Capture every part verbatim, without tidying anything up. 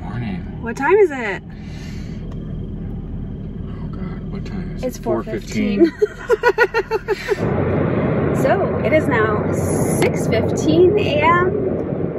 morning. What time is it? Oh God, what time is it? It's four fifteen. So it is now six fifteen A M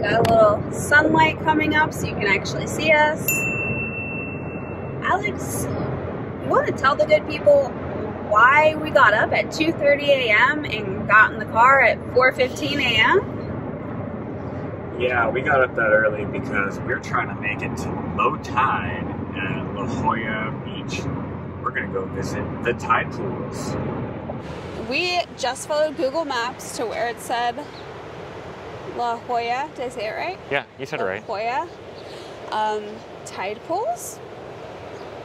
Got a little sunlight coming up so you can actually see us. Alex, you want to tell the good people why we got up at two thirty A M and got in the car at four fifteen A M? Yeah, we got up that early because we're trying to make it to low tide at La Jolla Beach. We're gonna go visit the tide pools. We just followed Google Maps to where it said La Jolla. Did I say it right? Yeah, you said it right. La Jolla um, tide pools.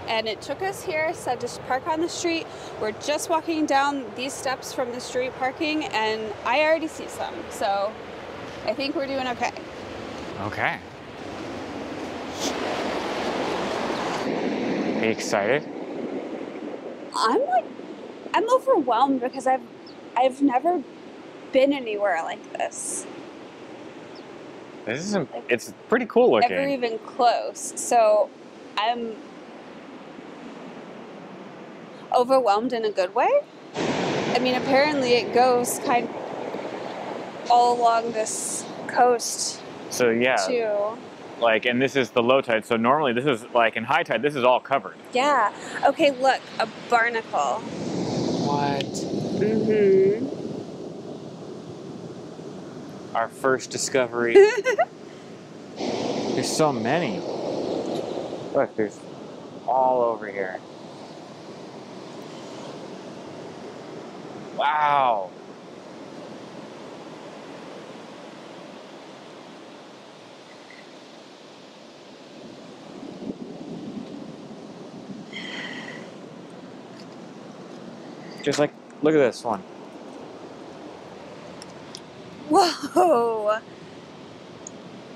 And it took us here, said just park on the street. We're just walking down these steps from the street parking, and I already see some, so I think we're doing okay. Okay. Are you excited? I'm like, I'm overwhelmed because I've, I've never been anywhere like this. This is, like, it's pretty cool looking. Never even close. So I'm overwhelmed in a good way. I mean, apparently it goes kind of all along this coast. So yeah, too. Like, and this is the low tide, so normally this is like in high tide, this is all covered. Yeah. Okay, look, a barnacle. What? Mm-hmm. Our first discovery. There's so many. Look, there's all over here. Wow. Just like, look at this one. Whoa!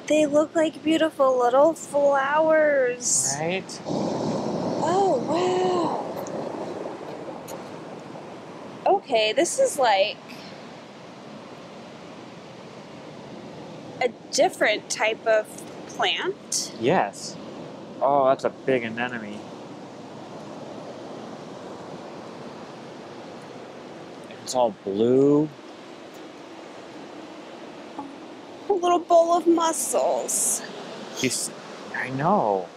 They look like beautiful little flowers. Right? Oh, wow. Okay, this is like a different type of plant. Yes. Oh, that's a big anemone. It's all blue. A little bowl of mussels. She's, I know.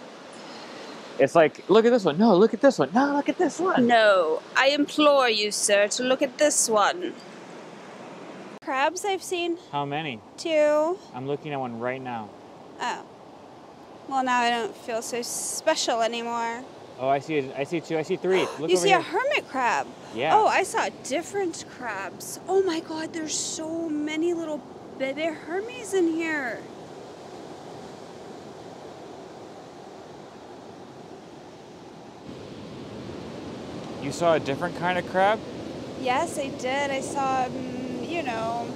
It's like, look at this one. No, look at this one. No, look at this one. No, I implore you, sir, to look at this one. Crabs I've seen. How many? Two. I'm looking at one right now. Oh. Well, now I don't feel so special anymore. Oh, I see, I see two, I see three. Look you over see here. A hermit crab. Yeah. Oh, I saw different crabs. Oh my God, there's so many little baby Hermes in here. You saw a different kind of crab? Yes, I did. I saw, um, you know,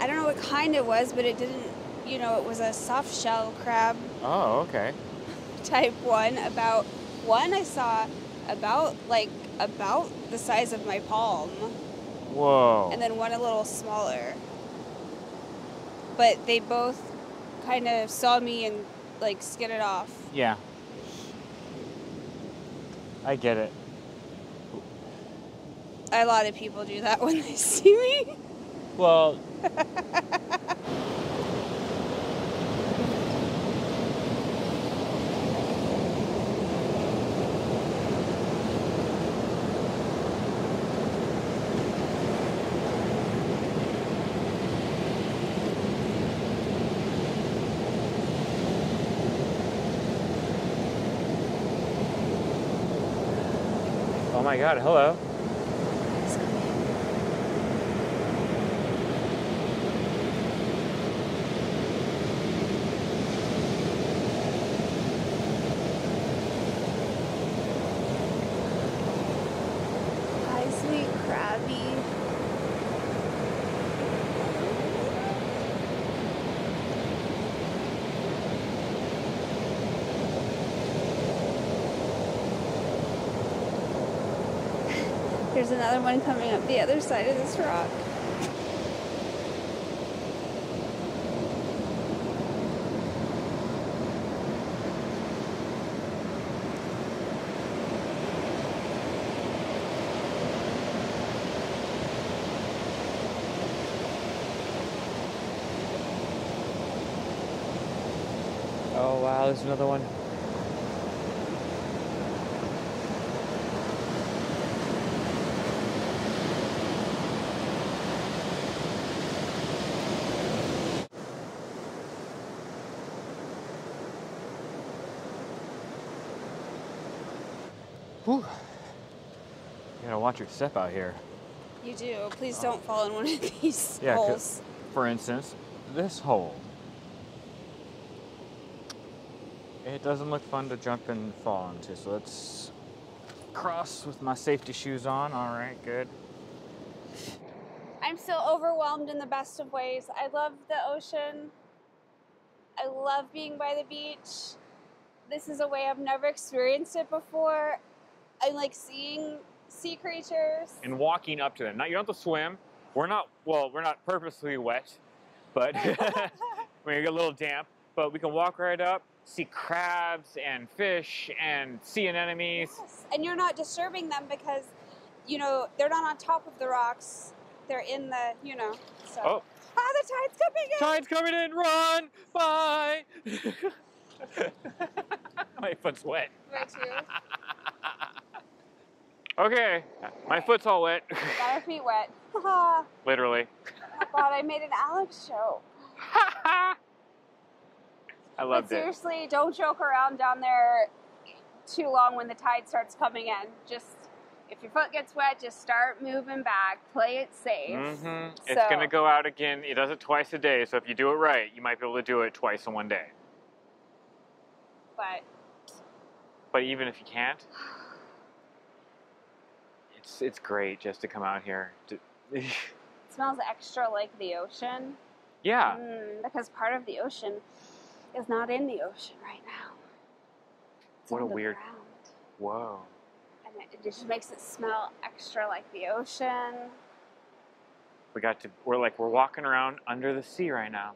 I don't know what kind it was, but it didn't, you know, it was a soft shell crab. Oh, okay. Type one, about one I saw about like about the size of my palm. Whoa. And then one a little smaller, but they both kind of saw me and like skidded off. Yeah, I get it. A lot of people do that when they see me. Well. Oh my God, hello. Hi, sweet crabby. There's another one coming up the other side of this rock. Oh wow, there's another one. Whew. You gotta watch your step out here. You do. Please don't fall in one of these yeah, holes. For instance, this hole. It doesn't look fun to jump and fall into, so let's cross with my safety shoes on. All right, good. I'm still overwhelmed in the best of ways. I love the ocean. I love being by the beach. This is a way I've never experienced it before. I like seeing sea creatures. And walking up to them. Now, you don't have to swim. We're not, well, we're not purposely wet, but we get a little damp, but we can walk right up, see crabs and fish and sea anemones. Yes. And you're not disturbing them because, you know, they're not on top of the rocks. They're in the, you know, so. Oh. Ah, the tide's coming in. Tide's coming in, run, bye. My foot's wet. Right too. Okay, my foot's all wet. Got our feet wet. Literally. I thought I made an Alex joke. I loved it. Seriously, don't joke around down there too long when the tide starts coming in. Just if your foot gets wet, just start moving back. Play it safe. Mm-hmm. So. It's gonna go out again. It does it twice a day, so if you do it right, you might be able to do it twice in one day. But but even if you can't, it's it's great just to come out here. To, it smells extra like the ocean. Yeah. Mm, because part of the ocean is not in the ocean right now. It's what a weird. Ground. Whoa. And it, it just makes it smell extra like the ocean. We got to. We're like we're walking around under the sea right now.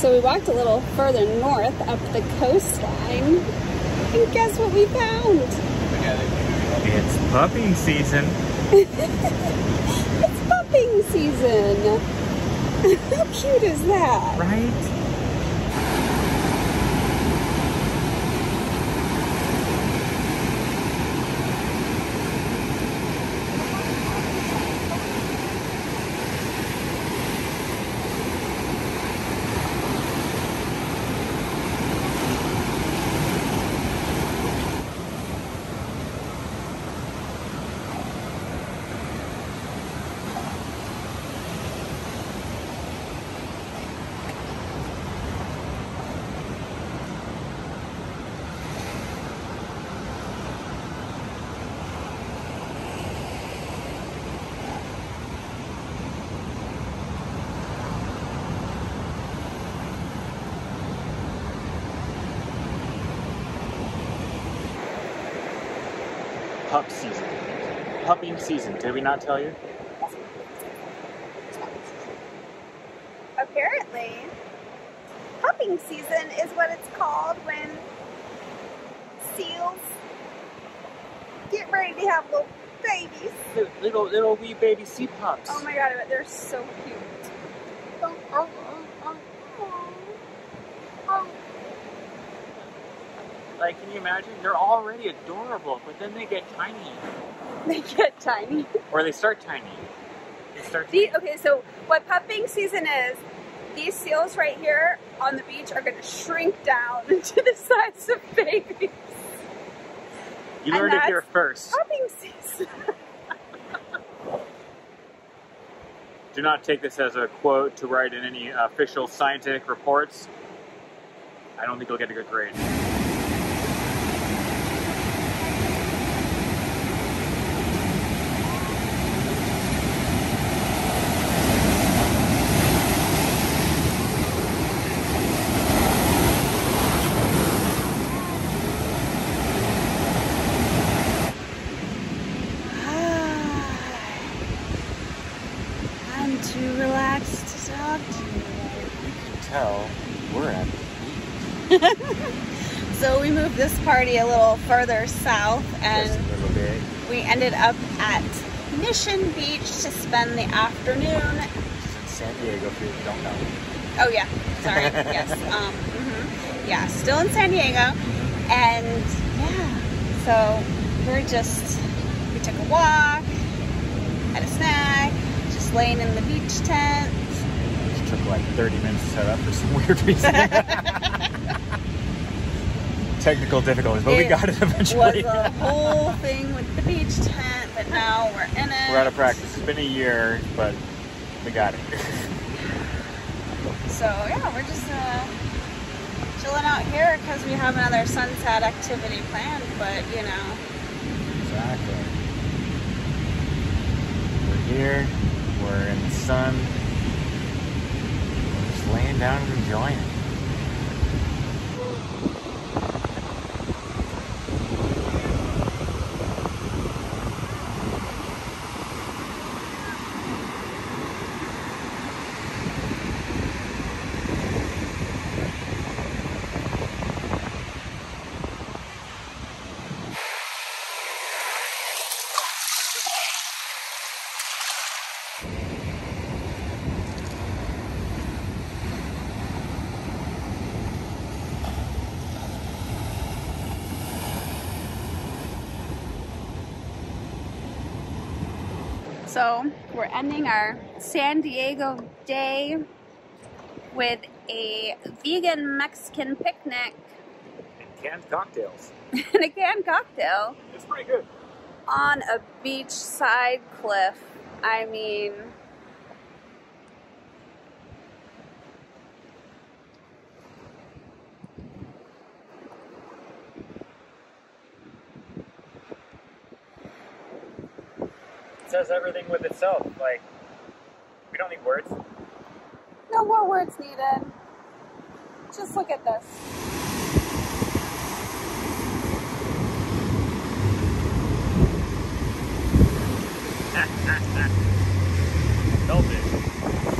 So we walked a little further north up the coastline, and guess what we found? It's pupping season. It's pupping season. How cute is that? Right? Pup season. Pupping season. Did we not tell you? Apparently, pupping season is what it's called when seals get ready to have little babies. Little, little, little wee baby sea pups. Oh my god, they're so cute. Oh, oh, oh, oh, oh. Like, can you imagine? They're already adorable, but then they get tiny. They get tiny. Or they start tiny. They start tiny. The, okay, so what pupping season is, these seals right here on the beach are going to shrink down into the size of babies. You learned it here first. Pupping season. Do not take this as a quote to write in any official scientific reports. I don't think you'll get a good grade. too relaxed to talk to you. You can tell we're at the beach. So we moved this party a little further south, and just a little bit. We ended up at Mission Beach to spend the afternoon. San Diego, if you don't know. Oh yeah, sorry. Yes. Um, mm-hmm. Yeah, still in San Diego, and yeah. So we're just we took a walk, had a snack, just laying in the beach tent. It took like thirty minutes to set up for some weird reason. Technical difficulties, but it we got it eventually. It was a whole thing with the beach tent, but now we're in it. We're out of practice. It's been a year, but we got it. So yeah, we're just uh, chilling out here because we have another sunset activity planned, but you know. Exactly. We're here, we're in the sun, we're just laying down and enjoying it. So we're ending our San Diego day with a vegan Mexican picnic. And canned cocktails. And a canned cocktail. It's pretty good. On a beachside cliff. I mean, says everything with itself. Like, we don't need words. No more words needed. Just look at this. Melted.